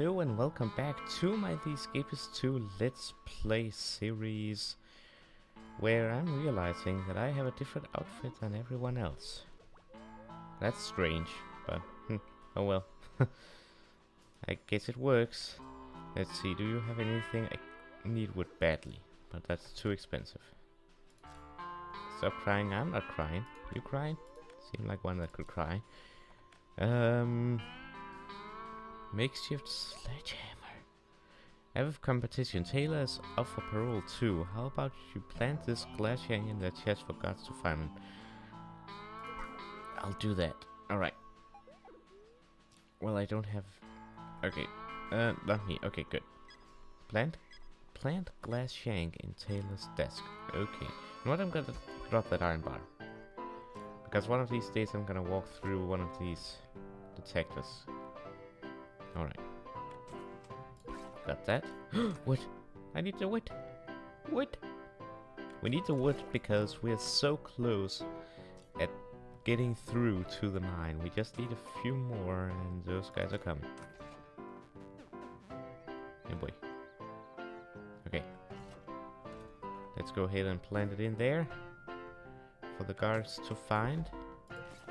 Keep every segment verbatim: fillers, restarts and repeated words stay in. Hello and welcome back to my The Escapists two Let's Play series, where I'm realizing that I have a different outfit than everyone else. That's strange, but oh well. I guess it works. Let's see, do you have anything? I need wood badly, but that's too expensive. Stop crying, I'm not crying. You crying? Seem like one that could cry. Um... Makeshift sledgehammer. Avid competition. Taylor is up for parole too. How about you plant this glacier in their chest for gods to find them? I'll do that. Alright. Well, I don't have... Okay. Uh, not me. Okay, good. Plant? Plant glass shank in Taylor's desk. Okay. And what I'm gonna drop that iron bar. Because one of these days I'm gonna walk through one of these detectors. Alright. Got that. Wood! I need the wood! Wood! We need the wood because we're so close at getting through to the mine. We just need a few more and those guys are coming. Oh boy. Okay. Let's go ahead and plant it in there for the guards to find.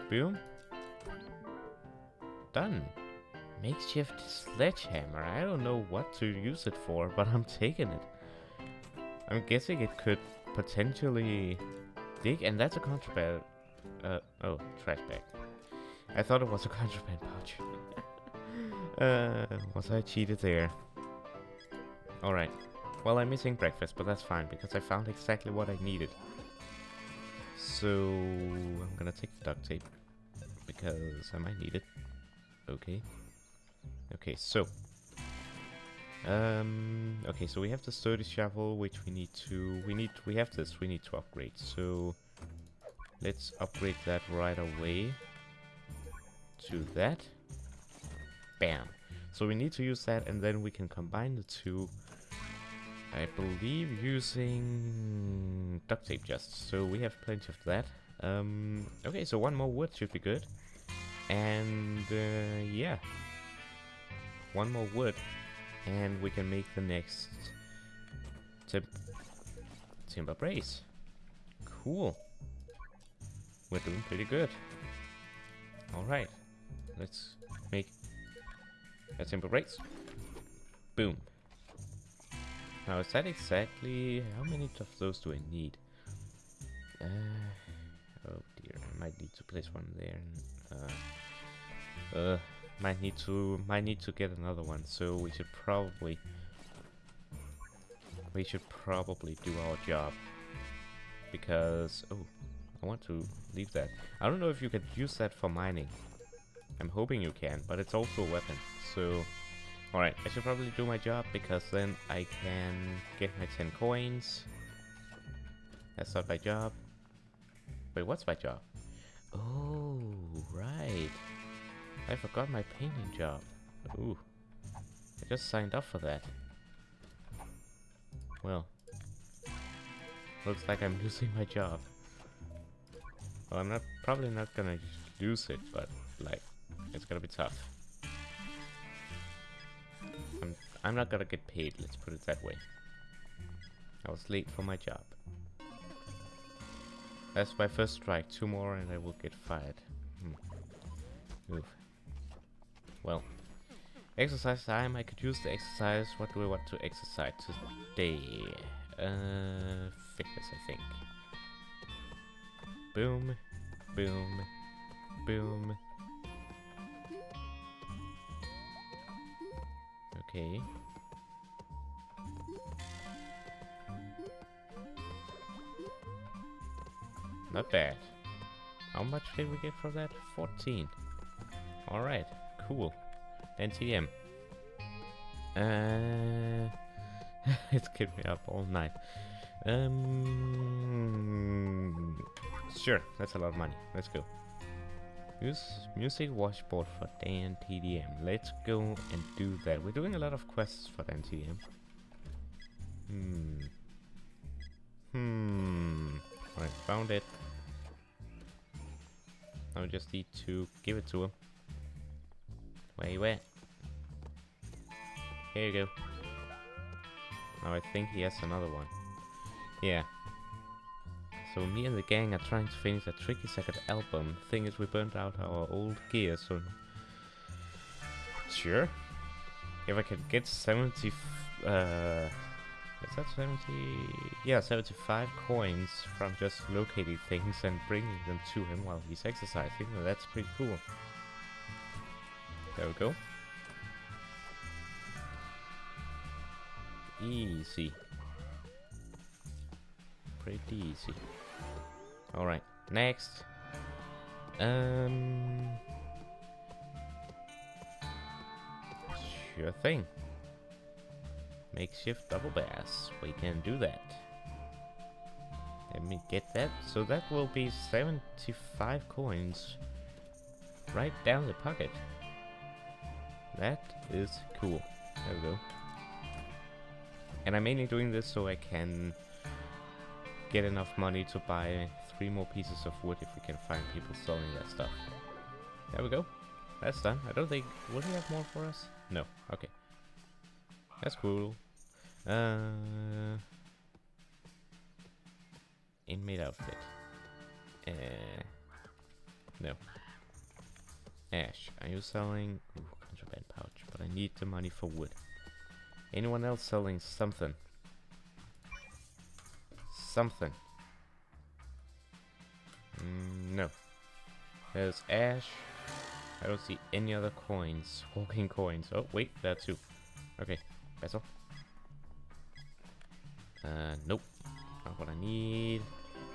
Boom. Done. Makeshift sledgehammer. I don't know what to use it for, but I'm taking it. I'm guessing it could potentially dig, and that's a contraband. Uh, oh, trash bag. I thought it was a contraband pouch. uh, was I cheated there? Alright. Well, I'm missing breakfast, but that's fine, because I found exactly what I needed. So, I'm gonna take the duct tape, because I might need it. Okay. Okay, so um okay, so we have the sturdy shovel, which we need to we need we have this we need to upgrade, so let's upgrade that right away to that. Bam. So we need to use that, and then we can combine the two, I believe, using duct tape just, so we have plenty of that. Um okay, so one more wood should be good, and uh, yeah, one more wood, and we can make the next tim timber brace. Cool. We're doing pretty good. Alright. Let's make a timber brace. Boom. Now, is that exactly... How many of those do I need? Uh, oh dear, I might need to place one there. Uh... uh Might need to might need to get another one, so we should probably we should probably do our job, because oh, I want to leave that. I don't know if you can use that for mining. I'm hoping you can, but it's also a weapon. So all right, I should probably do my job, because then I can get my ten coins. That's not my job. Wait, what's my job? Oh right. I forgot my painting job. Ooh. I just signed up for that. Well. Looks like I'm losing my job. Well, I'm not probably not gonna lose it, but like it's gonna be tough. I'm I'm not gonna get paid, let's put it that way. I was late for my job. That's my first strike, two more and I will get fired. Hmm. Oof. Well, exercise time. I could use the exercise. What do we want to exercise today? Uh, fitness, I think. Boom, boom, boom. Okay. Not bad. How much did we get for that? fourteen. All right. Cool. Dan T D M. Uh, it's kept me up all night. Um, sure, that's a lot of money. Let's go. Use music washboard for Dan T D M. Let's go and do that. We're doing a lot of quests for Dan T D M. Hmm. Hmm. Alright, found it. Now we just need to give it to him. Where you at? Here you go. Now I think he has another one. Yeah. So me and the gang are trying to finish a tricky second album. Thing is, we burnt out our old gear, so... Sure. If I can get seventy... Uh, is that seventy... Yeah, seventy-five coins from just locating things and bringing them to him while he's exercising. Well, that's pretty cool. There we go. Easy. Pretty easy. Alright, next. Um... Sure thing. Makeshift double bass. We can do that. Let me get that. So that will be seventy-five coins right down the pocket. That is cool. There we go. And I'm mainly doing this so I can get enough money to buy three more pieces of wood if we can find people selling that stuff. There we go. That's done. I don't think... Would he have more for us? No. Okay. That's cool. Uh, inmate outfit. Uh, no. Ash, are you selling... Ooh, contraband pouch. But I need the money for wood. Anyone else selling something? Something. Mm, no. There's Ash. I don't see any other coins. Walking coins. Oh, wait, there too. Okay, that's all. Uh, nope. Not what I need.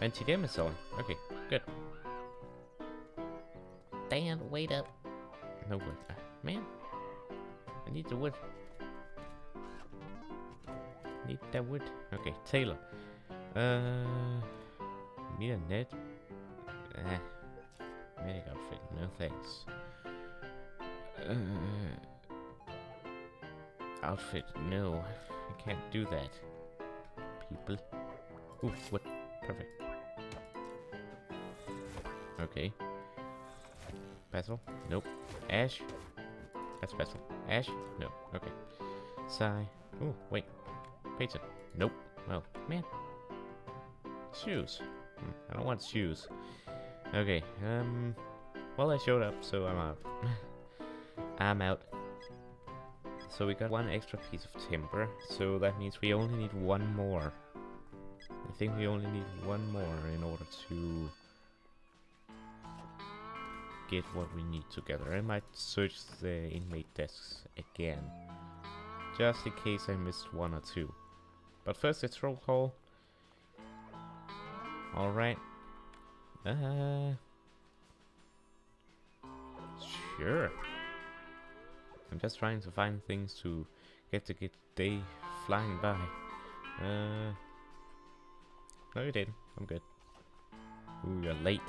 And T D M is selling. Okay, good. Dan, wait up. No wood. Uh, man. I need the wood. Need that wood. Okay, Taylor. Uh, need a net. Eh. Medic outfit. No thanks. Uh, outfit. No, I can't do that. People. Ooh, what? Perfect. Okay. Basil? Nope. Ash? That's Basil. Ash? No. Okay. Sai. Ooh, wait. Pizza. Nope. Well, man. Shoes. Hmm, I don't want shoes. Okay, um... Well, I showed up, so I'm out. I'm out. So we got one extra piece of timber, so that means we only need one more. I think we only need one more in order to... get what we need together. I might search the inmate desks again. Just in case I missed one or two. But first it's roll call. Alright. Uh, sure. I'm just trying to find things to get to get day flying by. Uh, no you didn't. I'm good. Ooh, you're late.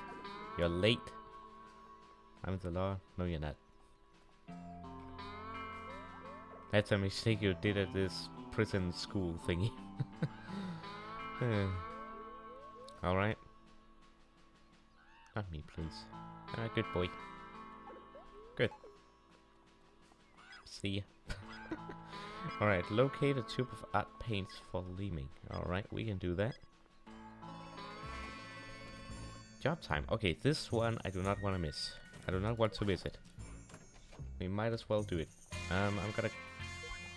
You're late. I'm the law. No you're not. That's a mistake you did at this prison school thingy. uh, Alright. Not me, please. Alright, good boy. Good. See ya. Alright, locate a tube of art paints for leaming. Alright, we can do that. Job time. Okay, this one I do not want to miss. I do not want to miss it. We might as well do it. Um, I'm gonna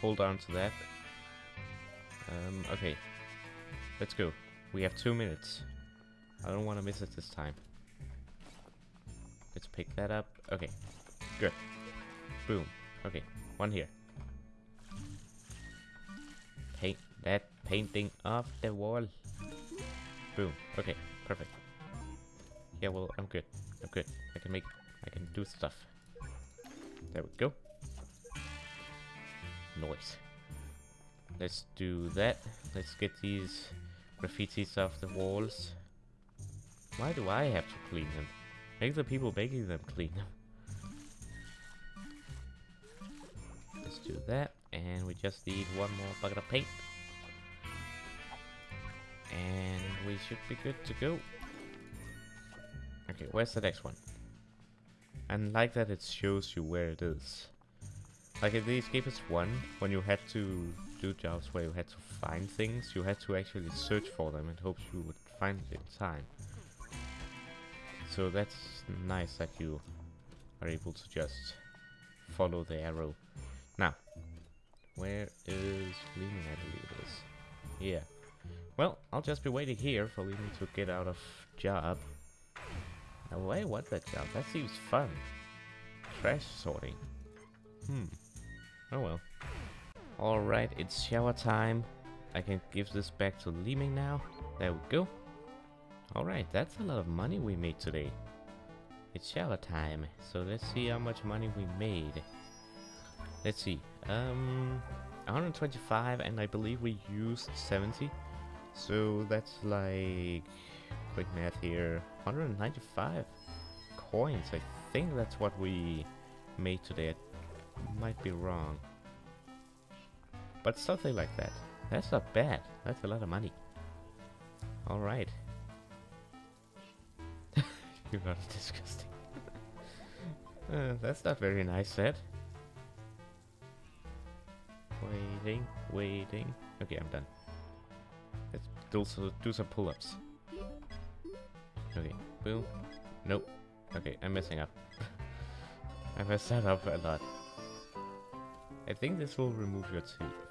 hold on to that. Um, okay. Let's go. We have two minutes. I don't want to miss it this time. Let's pick that up. Okay. Good. Boom. Okay. One here. Paint that painting off the wall. Boom. Okay. Perfect. Yeah, well, I'm good. I'm good. I can make... I can do stuff. There we go. Noise. Let's do that. Let's get these graffitis off the walls. Why do I have to clean them? Make the people making them clean. Let's do that, and we just need one more bucket of paint. And we should be good to go. Okay, where's the next one? I like that it shows you where it is. Like in The Escapists one, when you had to do jobs where you had to find things, you had to actually search for them and hopes you would find it in time. So that's nice that you are able to just follow the arrow. Now, where is Leaning? I believe it is. Yeah. Well, I'll just be waiting here for Leaning to get out of job. Now, I want that job. That seems fun. Trash sorting. Hmm. Oh well. Alright, it's shower time. I can give this back to Leeming now. There we go. Alright, that's a lot of money we made today. It's shower time, so let's see how much money we made. Let's see. Um, one hundred twenty-five, and I believe we used seventy. So that's like, quick math here, one hundred ninety-five coins. I think that's what we made today. I might be wrong. But something like that. That's not bad. That's a lot of money. Alright. You got it disgusting. uh, that's not very nice, Ed. Waiting, waiting. Okay, I'm done. Let's do, so, do some pull-ups. Okay, boom. Nope. Okay, I'm messing up. I messed that up a lot. I think this will remove your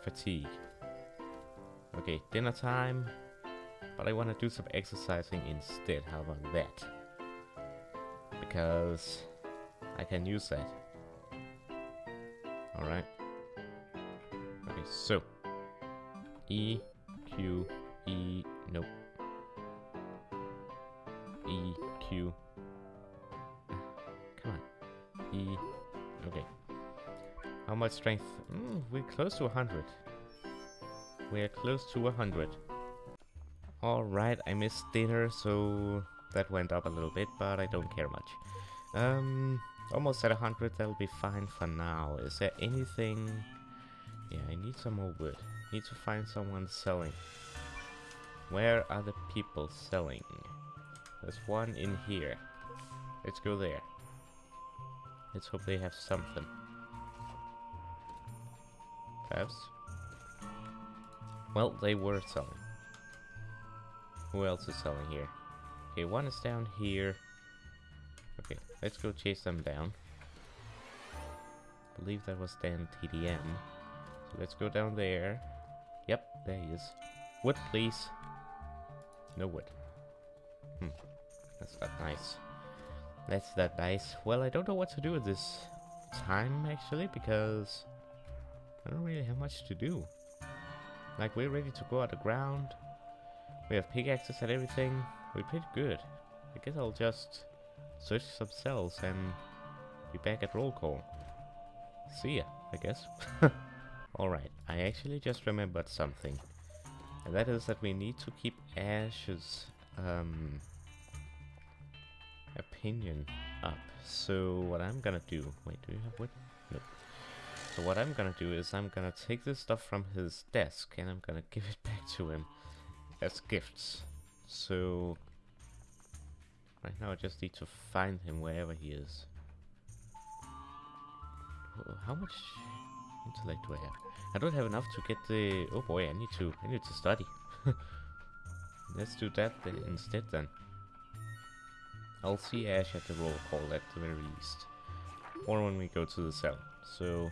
fatigue. Okay, dinner time. But I want to do some exercising instead. How about that? Because I can use that. Alright. Okay, so. E, Q, E, nope. E, Q. Come on. E, okay. How much strength? Mm, we're close to one hundred. We're close to one hundred. Alright, I missed dinner, so that went up a little bit, but I don't care much. Um, almost at one hundred, that'll be fine for now. Is there anything? Yeah, I need some more wood. Need to find someone selling. Where are the people selling? There's one in here. Let's go there. Let's hope they have something. Perhaps. Well, they were selling. Who else is selling here? Okay, one is down here. Okay, let's go chase them down. I believe that was Dan T D M. So let's go down there. Yep, there he is. Wood, please. No wood. Hmm, that's not nice. That's not nice. Well, I don't know what to do at this time, actually, because I don't really have much to do. Like, we're ready to go out the ground. We have pickaxes and everything. We're pretty good. I guess I'll just search some cells and be back at roll call. See ya, I guess. Alright, I actually just remembered something. And that is that we need to keep Ash's um, opinion up. So what I'm gonna do... Wait, do you have wood? Nope. So what I'm gonna do is I'm gonna take this stuff from his desk and I'm gonna give it back to him as gifts. So right now I just need to find him wherever he is. How much intellect do I have? I don't have enough to get the... Oh boy, I need to I need to study. Let's do that then instead then. I'll see Ash at the roll call at the very least. Or when we go to the cell. So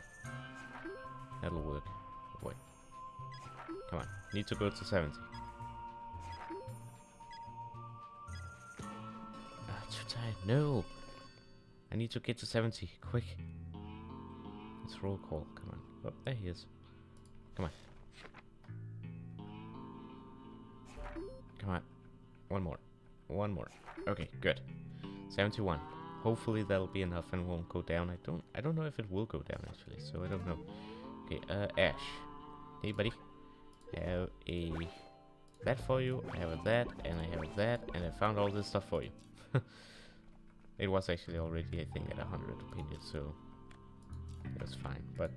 that'll work. Oh boy. Come on. Need to go to seventy. Ah, too tired. No. I need to get to seventy. Quick. It's roll call. Come on. Oh, there he is. Come on. Come on. One more. One more. Okay, good. seventy-one. Hopefully that'll be enough and won't go down. I don't I don't know if it will go down actually, so I don't know. Okay, uh Ash. Hey buddy. Have a that for you, I have a that, and I have a that, and I found all this stuff for you. It was actually already I think at a hundred opinions, so that's fine. But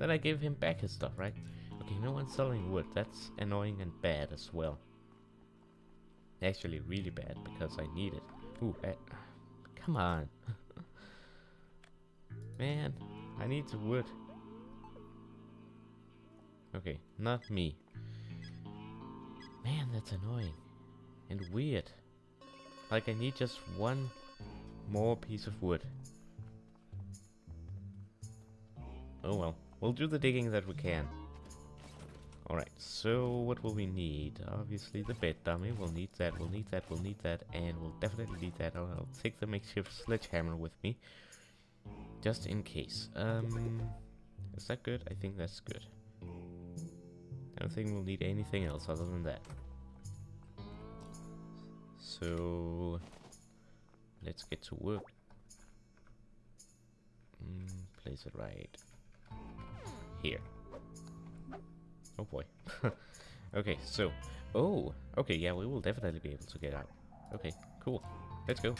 then I gave him back his stuff, right? Okay, no one's selling wood. That's annoying and bad as well. Actually really bad because I need it. Ooh, I, come on. Man, I need the wood. Okay, not me. Man, that's annoying. And weird. Like, I need just one more piece of wood. Oh well. We'll do the digging that we can. Alright, so what will we need? Obviously the bed dummy. We'll need that, we'll need that, we'll need that, and we'll definitely need that. I'll, I'll take the makeshift sledgehammer with me. Just in case. Um, is that good? I think that's good. I don't think we'll need anything else other than that. So let's get to work. Mm, place it right here. Oh boy. Okay, so oh, okay, yeah, we will definitely be able to get out. Okay, cool. Let's go.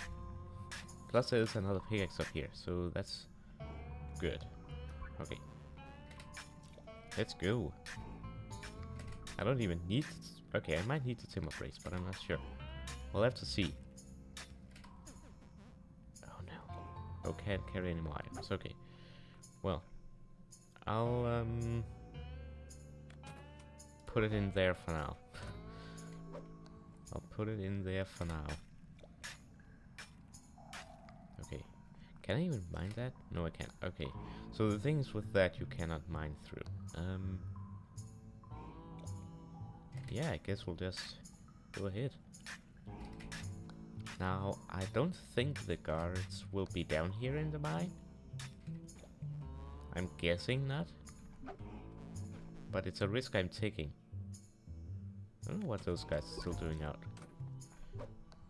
Plus there's another pickaxe up here, so that's good. Okay. Let's go. I don't even need to... Okay, I might need to timber brace, but I'm not sure. We'll have to see. Oh no. Oh, can't carry any more items. Okay. Well, I'll um put it in there for now. I'll put it in there for now. Okay. Can I even mine that? No, I can't. Okay. So the things with that you cannot mine through. Um... Yeah, I guess we'll just go ahead. Now, I don't think the guards will be down here in the mine. I'm guessing not. But it's a risk I'm taking. I don't know what those guys are still doing out.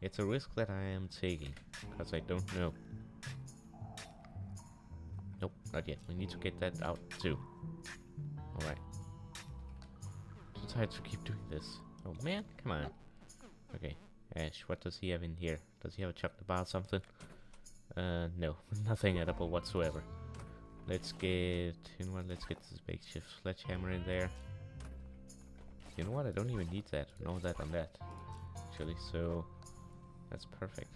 It's a risk that I am taking, because I don't know. Nope, not yet. We need to get that out too. Alright. To keep doing this. Oh man, come on. Okay, Ash, what does he have in here? Does he have a chocolate bar or something? Uh, no, nothing edible whatsoever. Let's get, you know what, let's get this makeshift sledgehammer in there. You know what, I don't even need that. No, that on that, actually, so that's perfect.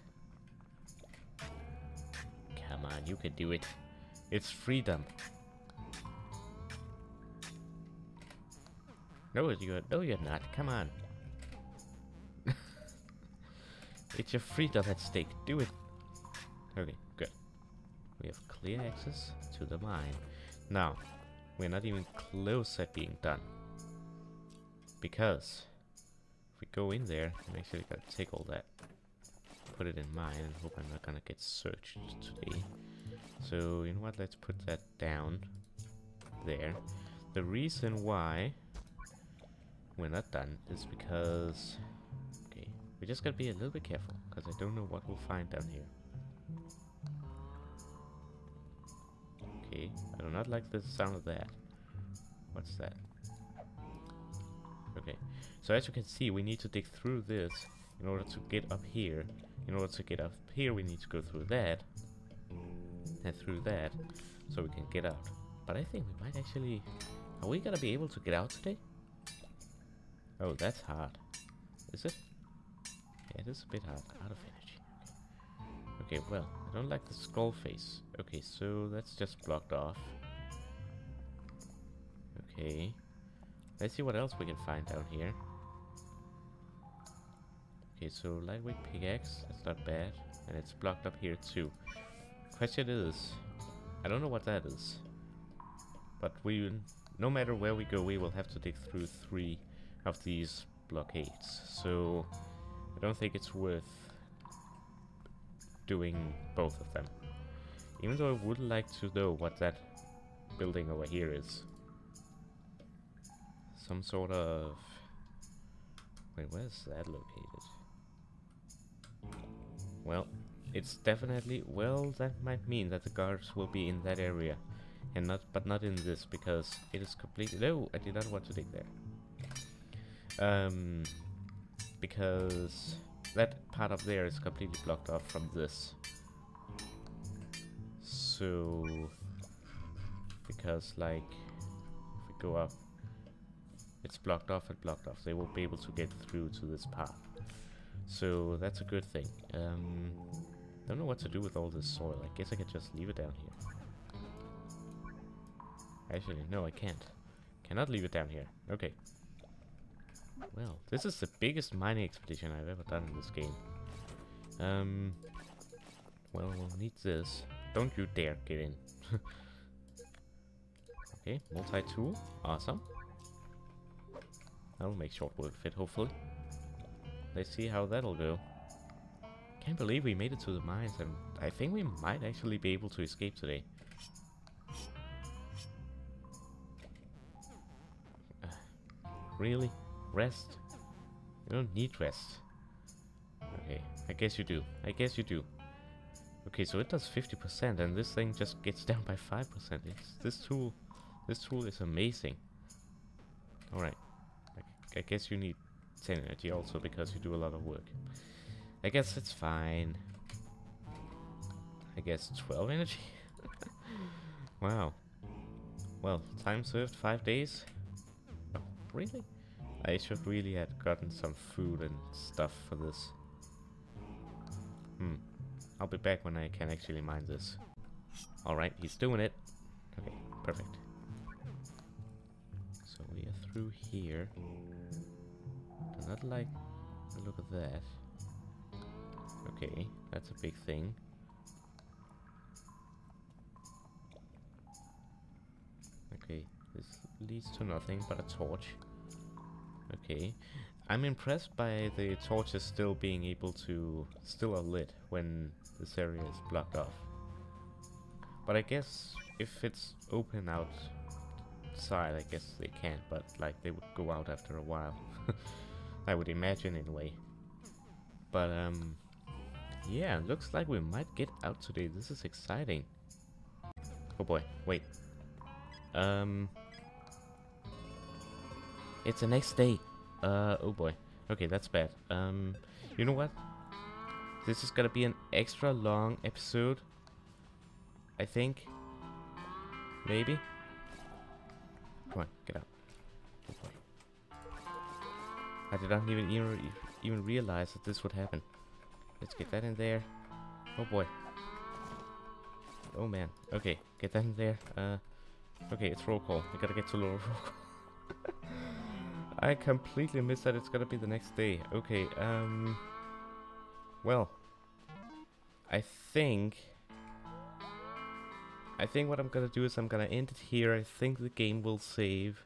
Come on, you can do it. It's freedom. No, you're, no, you're not. Come on. It's your freedom at stake. Do it. Okay, good. We have clear access to the mine. Now, we're not even close at being done. Because if we go in there, I'm actually gonna take all that, put it in mine, and hope I'm not gonna get searched today. So, you know what? Let's put that down there. The reason why we're not done is because, okay, we just gotta be a little bit careful, because I don't know what we'll find down here. Okay, I do not like the sound of that. What's that? Okay, so as you can see, we need to dig through this in order to get up here. In order to get up here, we need to go through that and through that, so we can get out. But I think we might actually... Are we gonna be able to get out today? Oh, that's hard. Is it? Yeah, it is a bit hard. Out of energy. Okay, well, I don't like the skull face. Okay, so that's just blocked off. Okay. Let's see what else we can find down here. Okay, so lightweight pickaxe. That's not bad. And it's blocked up here too. Question is, I don't know what that is. But we, no matter where we go, we will have to dig through three of these blockades, so I don't think it's worth doing both of them, even though I would like to know what that building over here is. Some sort of... wait, where's that located? Well, it's definitely... well, that might mean that the guards will be in that area and not, but not in this, because it is completely... no, I did not want to dig there. Um, because that part up there is completely blocked off from this. So, because like, if we go up, it's blocked off and blocked off. They won't be able to get through to this part. So that's a good thing. Um, don't know what to do with all this soil. I guess I could just leave it down here. Actually, no, I can't. Cannot leave it down here. Okay. Well, this is the biggest mining expedition I've ever done in this game. Um. Well, we'll need this. Don't you dare get in. Okay, multi-tool. Awesome. That'll make short work of it, hopefully. Let's see how that'll go. Can't believe we made it to the mines, and I think we might actually be able to escape today. Uh, really? Rest? You don't need rest. Okay, I guess you do. I guess you do. Okay, so it does fifty percent, and this thing just gets down by five percent. It's this tool. This tool is amazing. Alright. I guess you need ten energy also because you do a lot of work. I guess it's fine. I guess twelve energy. Wow. Well, time served five days. Oh, really? I should really have gotten some food and stuff for this. Hmm. I'll be back when I can actually mine this. Alright, he's doing it. Okay, perfect. So we are through here. Do not like the look of that. Okay, that's a big thing. Okay, this leads to nothing but a torch. Okay, I'm impressed by the torches still being able to... still are lit when this area is blocked off. But I guess if it's open outside, I guess they can't, but like they would go out after a while. I would imagine anyway. But um... yeah, looks like we might get out today. This is exciting. Oh boy, wait. Um... It's the next day. Uh, oh boy. Okay, that's bad. Um, you know what? This is gonna be an extra long episode. I think. Maybe. Come on, get out. Oh boy. I did not even, even, even realize that this would happen. Let's get that in there. Oh boy. Oh man. Okay, get that in there. Uh, okay, it's roll call. I gotta get to lower roll call. I completely missed that it's gonna be the next day. Okay, um... well... I think... I think what I'm gonna do is I'm gonna end it here. I think the game will save.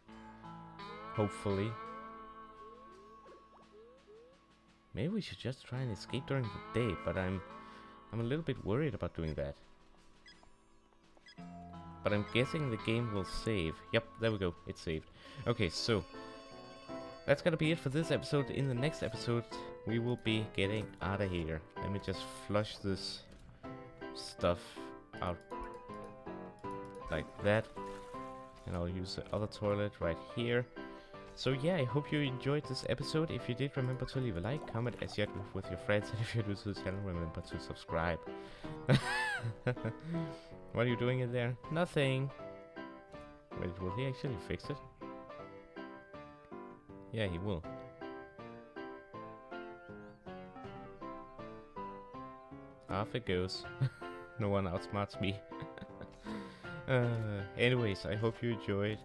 Hopefully. Maybe we should just try and escape during the day, but I'm... I'm a little bit worried about doing that. But I'm guessing the game will save. Yep, there we go. It saved. Okay, so... that's gonna be it for this episode. In the next episode, we will be getting out of here. Let me just flush this stuff out like that. And I'll use the other toilet right here. So yeah, I hope you enjoyed this episode. If you did, remember to leave a like, comment, as yet with your friends. And if you're new to the channel, remember to subscribe. What are you doing in there? Nothing. Wait, will he actually fix it? Yeah, he will. Off it goes. No one outsmarts me. uh, anyways, I hope you enjoyed.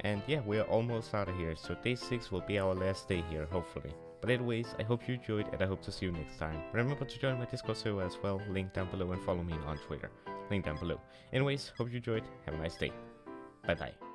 And yeah, we're almost out of here. So day six will be our last day here, hopefully. But anyways, I hope you enjoyed and I hope to see you next time. Remember to join my Discord server as well. Link down below and follow me on Twitter. Link down below. Anyways, hope you enjoyed. Have a nice day. Bye-bye.